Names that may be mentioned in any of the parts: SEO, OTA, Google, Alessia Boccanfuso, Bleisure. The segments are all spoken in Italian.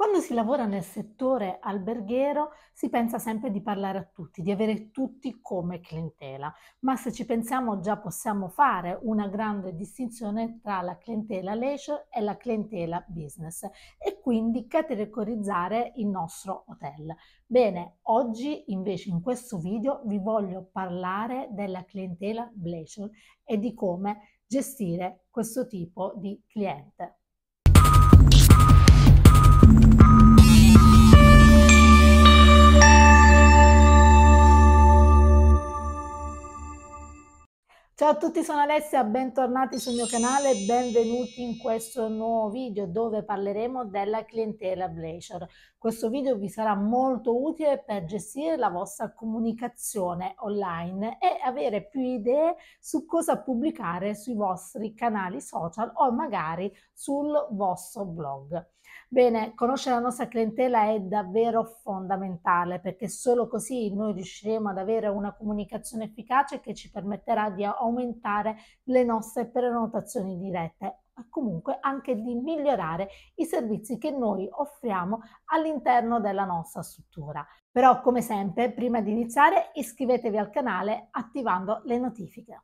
Quando si lavora nel settore alberghiero si pensa sempre di parlare a tutti, di avere tutti come clientela, ma se ci pensiamo già possiamo fare una grande distinzione tra la clientela leisure e la clientela business e quindi categorizzare il nostro hotel. Bene, oggi invece in questo video vi voglio parlare della clientela bleisure e di come gestire questo tipo di cliente. Ciao a tutti, sono Alessia, bentornati sul mio canale e benvenuti in questo nuovo video dove parleremo della clientela bleisure. Questo video vi sarà molto utile per gestire la vostra comunicazione online e avere più idee su cosa pubblicare sui vostri canali social o magari sul vostro blog. Bene, conoscere la nostra clientela è davvero fondamentale perché solo così noi riusciremo ad avere una comunicazione efficace che ci permetterà di aumentare le nostre prenotazioni dirette e comunque anche di migliorare i servizi che noi offriamo all'interno della nostra struttura. Però come sempre, prima di iniziare iscrivetevi al canale attivando le notifiche.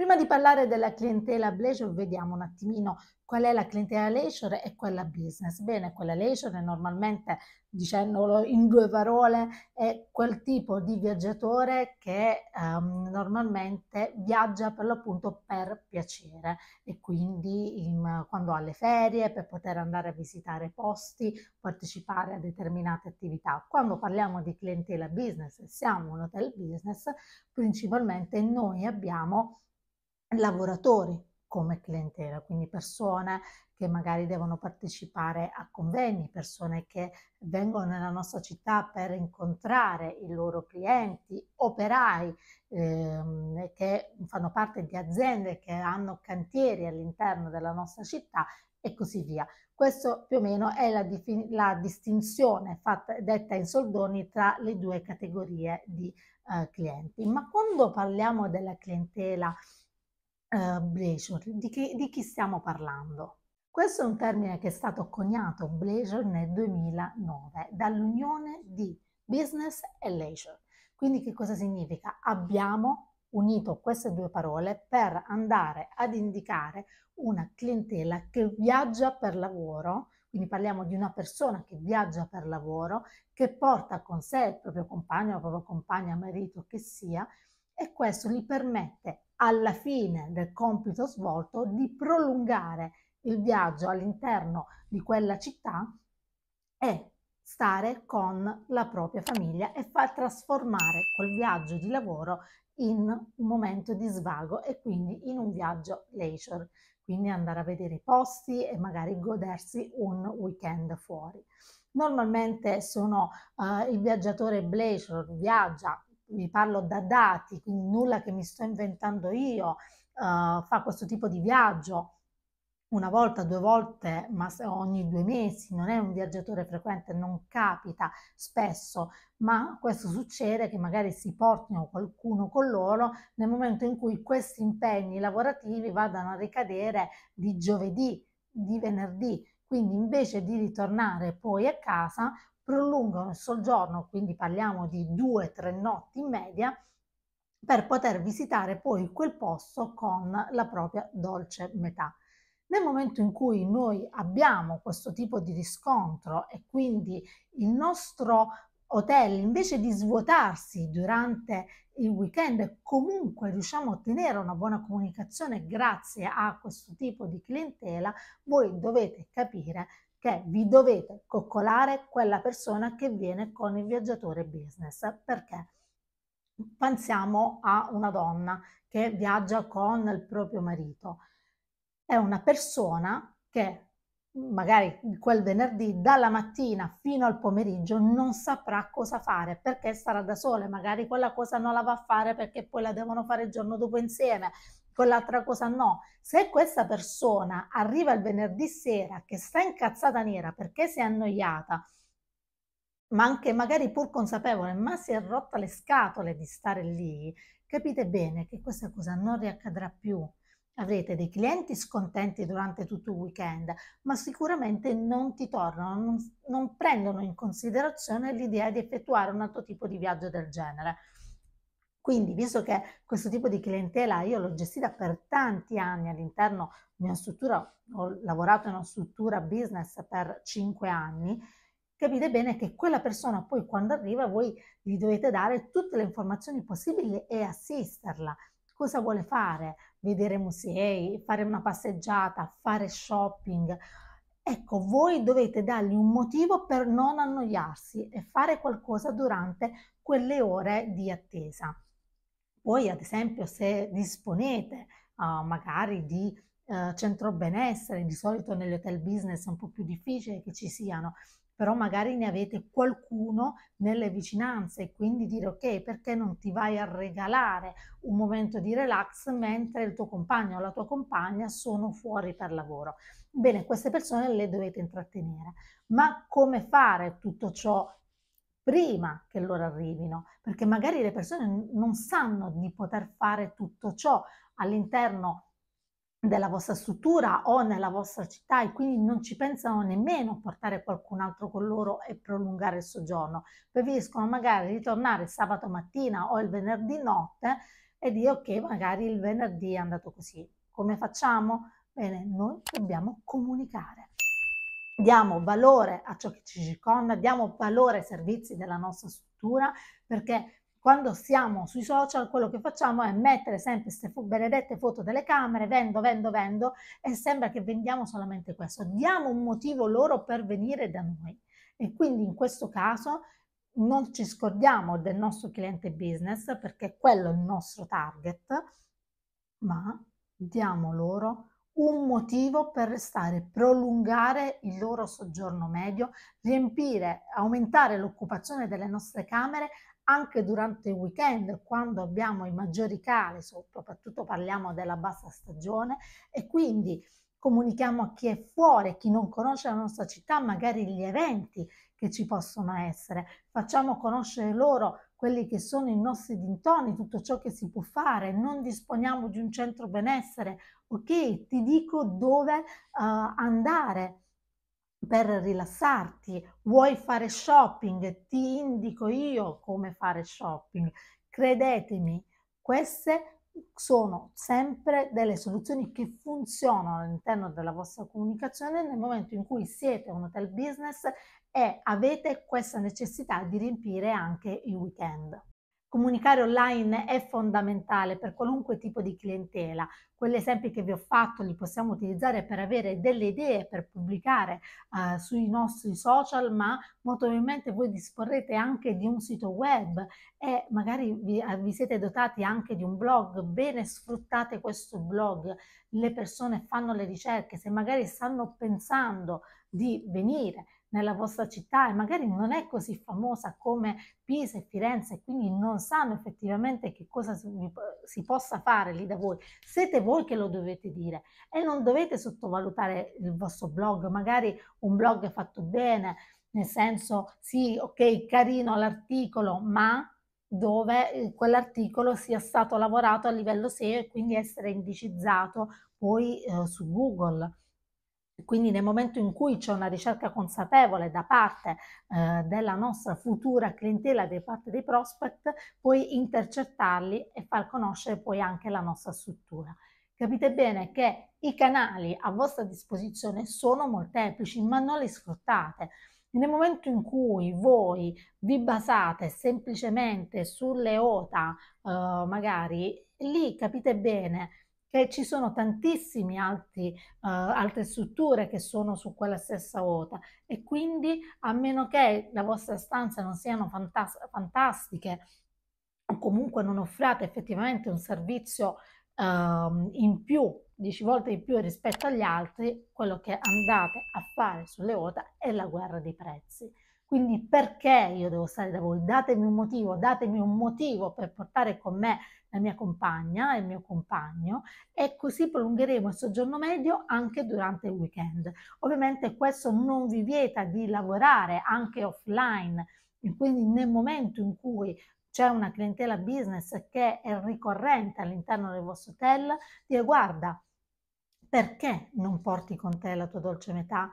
Prima di parlare della clientela bleisure vediamo un attimino qual è la clientela leisure e quella business. Bene, quella leisure normalmente, dicendolo in due parole, è quel tipo di viaggiatore che normalmente viaggia per l'appunto per piacere e quindi quando ha le ferie per poter andare a visitare posti, partecipare a determinate attività. Quando parliamo di clientela business, siamo un hotel business, principalmente noi abbiamo lavoratori come clientela, quindi persone che magari devono partecipare a convegni, persone che vengono nella nostra città per incontrare i loro clienti, operai che fanno parte di aziende che hanno cantieri all'interno della nostra città e così via. Questo più o meno è la distinzione detta in soldoni tra le due categorie di clienti. Ma quando parliamo della clientela bleisure, di chi stiamo parlando? Questo è un termine che è stato coniato bleisure nel 2009 dall'unione di business e leisure. Quindi che cosa significa? Abbiamo unito queste due parole per andare ad indicare una clientela che viaggia per lavoro, quindi parliamo di una persona che viaggia per lavoro, che porta con sé il proprio compagno, la propria compagna, marito che sia, e questo gli permette alla fine del compito svolto di prolungare il viaggio all'interno di quella città e stare con la propria famiglia e far trasformare quel viaggio di lavoro in un momento di svago e quindi in un viaggio leisure, quindi andare a vedere i posti e magari godersi un weekend fuori. Normalmente il viaggiatore bleisure viaggia, vi parlo da dati, quindi nulla che mi sto inventando io, fa questo tipo di viaggio una volta, due volte, ma ogni 2 mesi, non è un viaggiatore frequente, non capita spesso, ma questo succede che magari si portino qualcuno con loro nel momento in cui questi impegni lavorativi vadano a ricadere di giovedì, di venerdì, quindi invece di ritornare poi a casa prolungano il soggiorno, quindi parliamo di 2 o 3 notti in media, per poter visitare poi quel posto con la propria dolce metà. Nel momento in cui noi abbiamo questo tipo di riscontro e quindi il nostro hotel invece di svuotarsi durante il weekend, comunque riusciamo a ottenere una buona comunicazione grazie a questo tipo di clientela, voi dovete capire che vi dovete coccolare quella persona che viene con il viaggiatore business, perché pensiamo a una donna che viaggia con il proprio marito, è una persona che magari quel venerdì dalla mattina fino al pomeriggio non saprà cosa fare perché sarà da sola, magari quella cosa non la va a fare perché poi la devono fare il giorno dopo insieme, quell'altra cosa no. Se questa persona arriva il venerdì sera che sta incazzata nera perché si è annoiata, ma anche magari pur consapevole, ma si è rotta le scatole di stare lì, capite bene che questa cosa non riaccadrà più. Avrete dei clienti scontenti durante tutto il weekend, ma sicuramente non ti tornano, non prendono in considerazione l'idea di effettuare un altro tipo di viaggio del genere. Quindi, visto che questo tipo di clientela io l'ho gestita per tanti anni all'interno di una struttura, ho lavorato in una struttura business per 5 anni, capite bene che quella persona poi quando arriva voi gli dovete dare tutte le informazioni possibili e assisterla. Cosa vuole fare? Vedere musei, fare una passeggiata, fare shopping. Ecco, voi dovete dargli un motivo per non annoiarsi e fare qualcosa durante quelle ore di attesa. Poi, ad esempio, se disponete magari di centro benessere, di solito negli hotel business è un po' più difficile che ci siano, però magari ne avete qualcuno nelle vicinanze e quindi dire ok, perché non ti vai a regalare un momento di relax mentre il tuo compagno o la tua compagna sono fuori per lavoro. Bene, queste persone le dovete intrattenere, ma come fare tutto ciò prima che loro arrivino? Perché magari le persone non sanno di poter fare tutto ciò all'interno della vostra struttura o nella vostra città e quindi non ci pensano nemmeno a portare qualcun altro con loro e prolungare il soggiorno. Preferiscono magari ritornare sabato mattina o il venerdì notte e dire ok, magari il venerdì è andato così. Come facciamo? Bene, noi dobbiamo comunicare. Diamo valore a ciò che ci circonda, diamo valore ai servizi della nostra struttura, perché quando siamo sui social quello che facciamo è mettere sempre queste benedette foto delle camere, vendo e sembra che vendiamo solamente questo. Diamo un motivo loro per venire da noi e quindi in questo caso non ci scordiamo del nostro cliente business perché quello è il nostro target, ma diamo loro un motivo per restare, prolungare il loro soggiorno medio, riempire, aumentare l'occupazione delle nostre camere anche durante il weekend, quando abbiamo i maggiori cali, soprattutto parliamo della bassa stagione, e quindi comunichiamo a chi è fuori, a chi non conosce la nostra città, magari gli eventi che ci possono essere. Facciamo conoscere loro quelli che sono i nostri dintorni, tutto ciò che si può fare. Non disponiamo di un centro benessere, ok, ti dico dove andare per rilassarti. Vuoi fare shopping? Ti indico io come fare shopping. Credetemi, queste sono sempre delle soluzioni che funzionano all'interno della vostra comunicazione nel momento in cui siete un hotel business e avete questa necessità di riempire anche i weekend. Comunicare online è fondamentale per qualunque tipo di clientela. Quegli esempi che vi ho fatto li possiamo utilizzare per avere delle idee per pubblicare sui nostri social, ma molto probabilmente voi disporrete anche di un sito web e magari vi siete dotati anche di un blog. Bene, sfruttate questo blog. Le persone fanno le ricerche, se magari stanno pensando di venire nella vostra città e magari non è così famosa come Pisa e Firenze, quindi non sanno effettivamente che cosa si possa fare lì da voi. Siete voi che lo dovete dire e non dovete sottovalutare il vostro blog, magari un blog fatto bene, nel senso sì, ok, carino l'articolo, ma dove quell'articolo sia stato lavorato a livello SEO e quindi essere indicizzato poi su Google. Quindi nel momento in cui c'è una ricerca consapevole da parte della nostra futura clientela, da parte dei prospect, puoi intercettarli e far conoscere poi anche la nostra struttura. Capite bene che i canali a vostra disposizione sono molteplici, ma non li sfruttate. Nel momento in cui voi vi basate semplicemente sulle OTA, magari, lì capite bene che ci sono tantissime altre strutture che sono su quella stessa OTA e quindi a meno che la vostra stanza non siano fantastiche o comunque non offriate effettivamente un servizio in più, 10 volte in più rispetto agli altri, quello che andate a fare sulle OTA è la guerra dei prezzi. Quindi perché io devo stare da voi? Datemi un motivo per portare con me la mia compagna e il mio compagno e così prolungheremo il soggiorno medio anche durante il weekend. Ovviamente questo non vi vieta di lavorare anche offline e quindi nel momento in cui c'è una clientela business che è ricorrente all'interno del vostro hotel, dire guarda, perché non porti con te la tua dolce metà?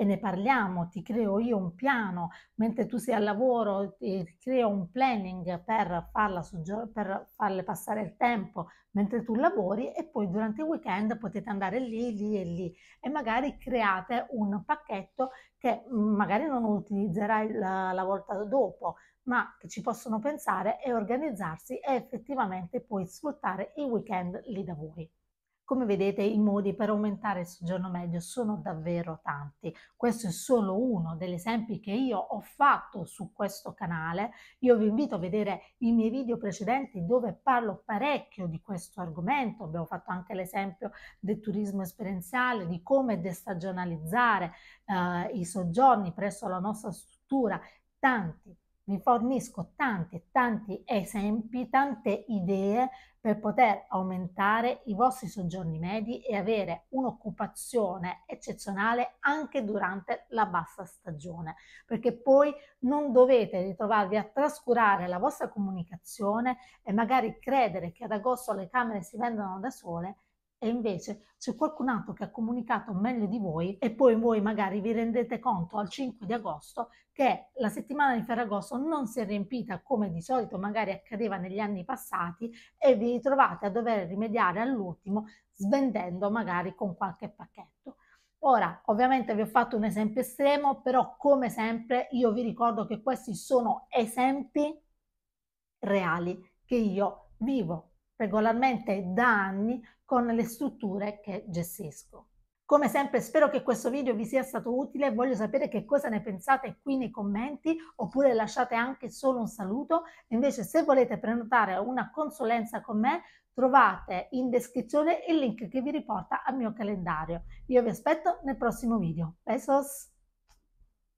E ne parliamo, ti creo io un piano, mentre tu sei al lavoro, ti creo un planning per farle passare il tempo mentre tu lavori, e poi durante il weekend potete andare lì, lì e lì, e magari create un pacchetto che magari non utilizzerai la volta dopo, ma che ci possono pensare e organizzarsi e effettivamente poi sfruttare il weekend lì da voi. Come vedete, i modi per aumentare il soggiorno medio sono davvero tanti. Questo è solo uno degli esempi che io ho fatto su questo canale. Io vi invito a vedere i miei video precedenti dove parlo parecchio di questo argomento. Abbiamo fatto anche l'esempio del turismo esperienziale, di come destagionalizzare i soggiorni presso la nostra struttura. Vi fornisco tanti esempi, tante idee per poter aumentare i vostri soggiorni medi e avere un'occupazione eccezionale anche durante la bassa stagione, perché poi non dovete ritrovarvi a trascurare la vostra comunicazione e magari credere che ad agosto le camere si vendano da sole e invece c'è qualcun altro che ha comunicato meglio di voi, e poi voi magari vi rendete conto al 5 di agosto che la settimana di Ferragosto non si è riempita come di solito magari accadeva negli anni passati, e vi ritrovate a dover rimediare all'ultimo svendendo magari con qualche pacchetto. Ora, ovviamente vi ho fatto un esempio estremo, però come sempre io vi ricordo che questi sono esempi reali che io vivo regolarmente da anni con le strutture che gestisco. Come sempre spero che questo video vi sia stato utile, voglio sapere che cosa ne pensate qui nei commenti, oppure lasciate anche solo un saluto. Invece, se volete prenotare una consulenza con me, trovate in descrizione il link che vi riporta al mio calendario. Io vi aspetto nel prossimo video. Besos!